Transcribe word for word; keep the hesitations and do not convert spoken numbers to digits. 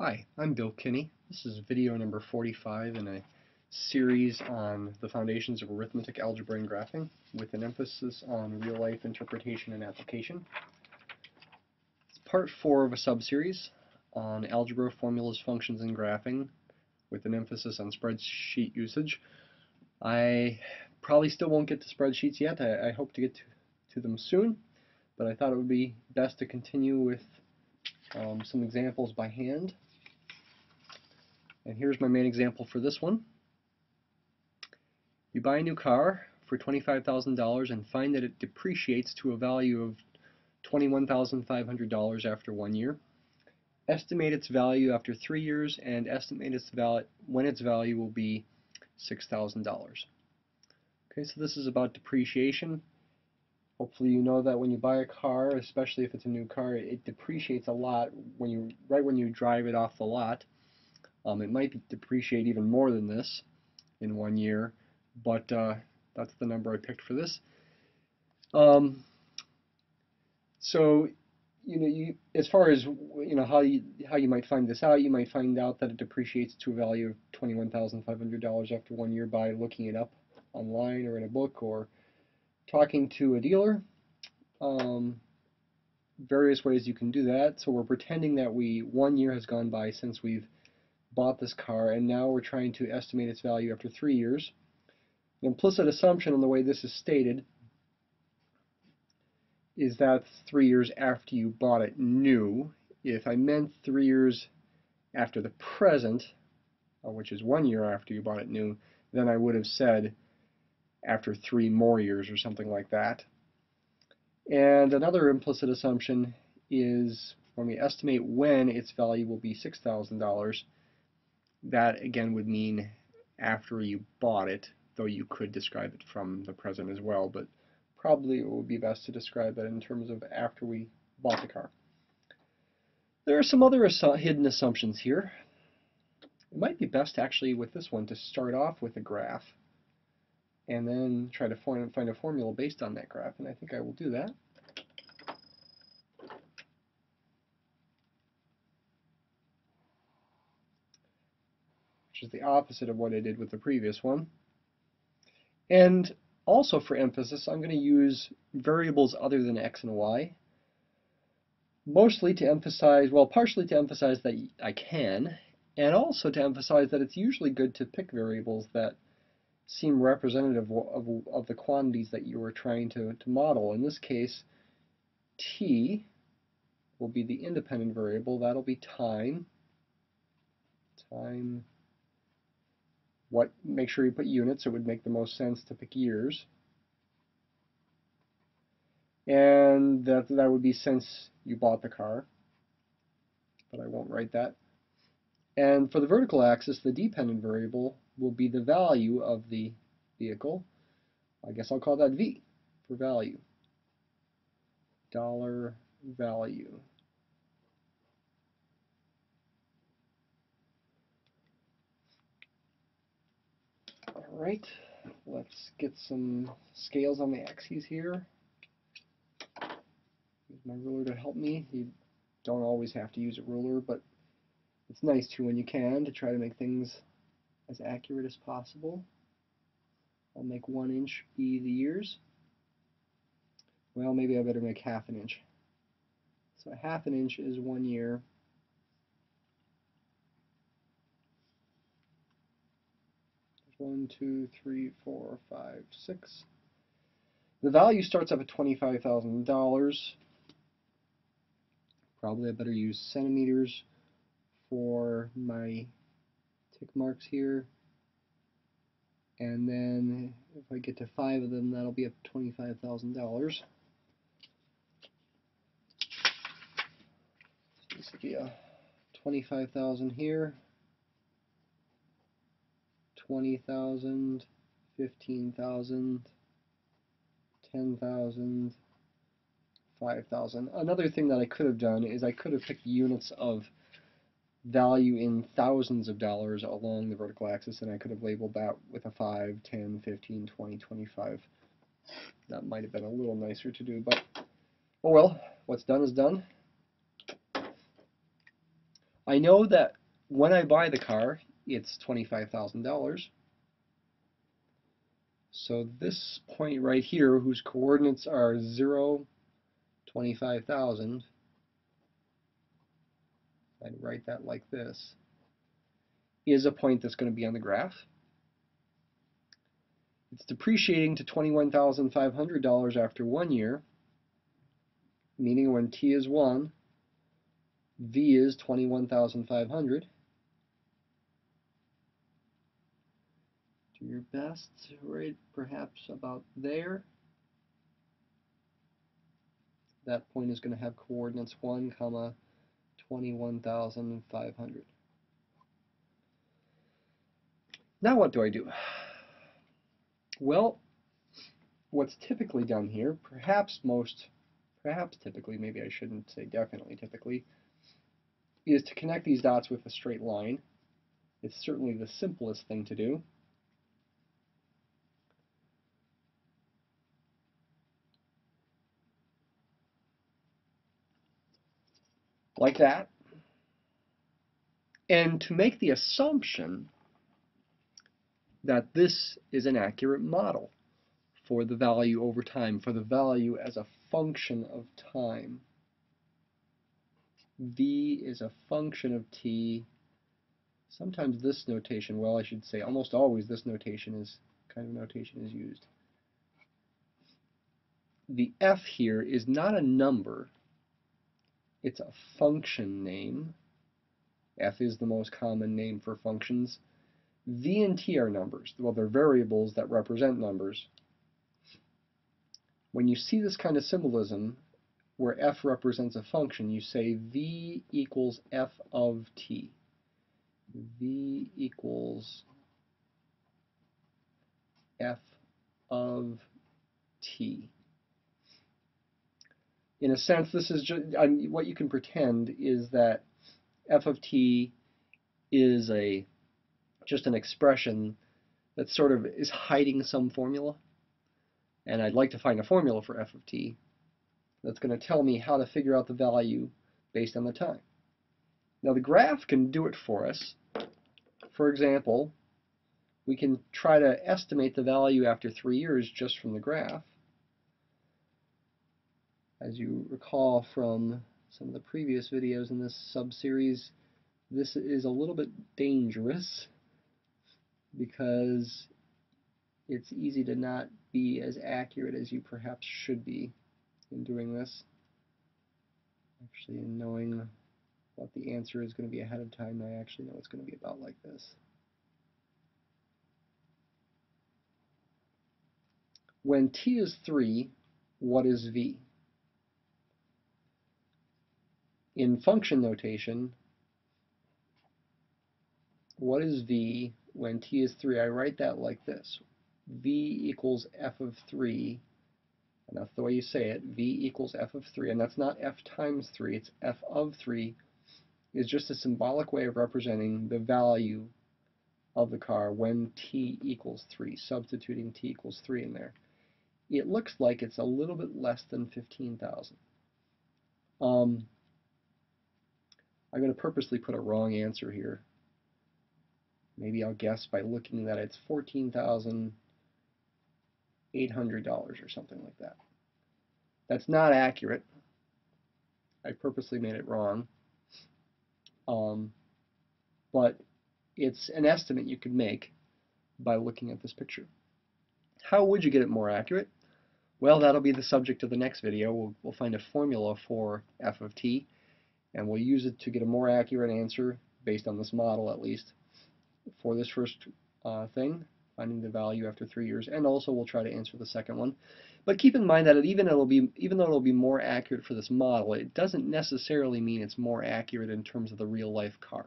Hi, I'm Bill Kinney. This is video number forty-five in a series on the foundations of arithmetic, algebra, and graphing, with an emphasis on real-life interpretation and application. It's part four of a sub-series on algebra, formulas, functions, and graphing, with an emphasis on spreadsheet usage. I probably still won't get to spreadsheets yet. I, I hope to get to, to them soon, but I thought it would be best to continue with um, some examples by hand. And here's my main example for this one. You buy a new car for twenty-five thousand dollars and find that it depreciates to a value of twenty-one thousand five hundred dollars after one year. Estimate its value after three years and estimate its val- when its value will be six thousand dollars. Okay, so this is about depreciation. Hopefully you know that when you buy a car, especially if it's a new car, it depreciates a lot when you right when you drive it off the lot. Um, it might depreciate even more than this in one year, but uh, that's the number I picked for this. Um, so, you know, you, as far as you know how you how you might find this out, you might find out that it depreciates to a value of twenty-one thousand five hundred dollars after one year by looking it up online or in a book or talking to a dealer. Um, various ways you can do that. So we're pretending that we one year has gone by since we've bought this car, and now we're trying to estimate its value after three years. The implicit assumption on the way this is stated is that three years after you bought it new. If I meant three years after the present, which is one year after you bought it new, then I would have said after three more years or something like that. And another implicit assumption is when we estimate when its value will be six thousand dollars, that again would mean after you bought it, though you could describe it from the present as well, but probably it would be best to describe that in terms of after we bought the car. There are some other assu- hidden assumptions here. It might be best actually with this one to start off with a graph and then try to find a formula based on that graph, and I think I will do that. Which is the opposite of what I did with the previous one. And also for emphasis, I'm going to use variables other than x and y, mostly to emphasize, well, partially to emphasize that I can, and also to emphasize that it's usually good to pick variables that seem representative of, of the quantities that you are trying to, to model. In this case, t will be the independent variable. That'll be time. Time. What? Make sure you put units. It would make the most sense to pick years. And that, that would be since you bought the car. But I won't write that. And for the vertical axis, the dependent variable will be the value of the vehicle. I guess I'll call that V for value. Dollar value. Alright, let's get some scales on the axes here. Use my ruler to help me. You don't always have to use a ruler, but it's nice to when you can to try to make things as accurate as possible. I'll make one inch be the years. Well, maybe I better make half an inch. So half an inch is one year. One, two, three, four, five, six. The value starts up at twenty-five thousand dollars. Probably I better use centimeters for my tick marks here. And then if I get to five of them, that'll be up to twenty-five thousand dollars. So this would be a twenty-five thousand here. twenty thousand, fifteen thousand, ten thousand, five thousand. Another thing that I could have done is I could have picked units of value in thousands of dollars along the vertical axis, and I could have labeled that with a five, ten, fifteen, twenty, twenty-five. That might have been a little nicer to do, but oh well, what's done is done. I know that when I buy the car, it's twenty-five thousand dollars. So this point right here, whose coordinates are zero, twenty-five thousand, I'd write that like this, is a point that's going to be on the graph. It's depreciating to twenty-one thousand five hundred dollars after one year, meaning when T is one, V is twenty-one thousand five hundred. Do your best, right perhaps about there. That point is going to have coordinates one, comma, twenty-one thousand five hundred. Now what do I do? Well, what's typically done here, perhaps most, perhaps typically, maybe I shouldn't say definitely typically, is to connect these dots with a straight line. It's certainly the simplest thing to do. Like that. And to make the assumption that this is an accurate model for the value over time, for the value as a function of time. V is a function of T. Sometimes this notation, well I should say almost always this notation is, kind of notation is used. The F here is not a number. It's a function name. F is the most common name for functions. V and T are numbers. Well, they're variables that represent numbers. When you see this kind of symbolism, where F represents a function, you say V equals F of T. V equals F of T. In a sense, this is just, I'm, what you can pretend is that F of T is a just an expression that sort of is hiding some formula. And I'd like to find a formula for F of T that's going to tell me how to figure out the value based on the time. Now the graph can do it for us. For example, we can try to estimate the value after three years just from the graph. As you recall from some of the previous videos in this sub-series, this is a little bit dangerous because it's easy to not be as accurate as you perhaps should be in doing this. Actually, in knowing what the answer is going to be ahead of time, I actually know it's going to be about like this. When T is three, what is V? In function notation, what is V when T is three? I write that like this. V equals F of three, and that's the way you say it. V equals F of three, and that's not F times three, it's F of three. It's just a symbolic way of representing the value of the car when T equals three, substituting T equals three in there. It looks like it's a little bit less than fifteen thousand. Um, I'm going to purposely put a wrong answer here. Maybe I'll guess by looking that it's fourteen thousand eight hundred dollars or something like that. That's not accurate. I purposely made it wrong. Um, but it's an estimate you could make by looking at this picture. How would you get it more accurate? Well, that'll be the subject of the next video. We'll, we'll find a formula for F of T, and we'll use it to get a more accurate answer, based on this model at least, for this first uh, thing, finding the value after three years, and also we'll try to answer the second one. But keep in mind that it, even it'll be, even though it'll be more accurate for this model, it doesn't necessarily mean it's more accurate in terms of the real-life car.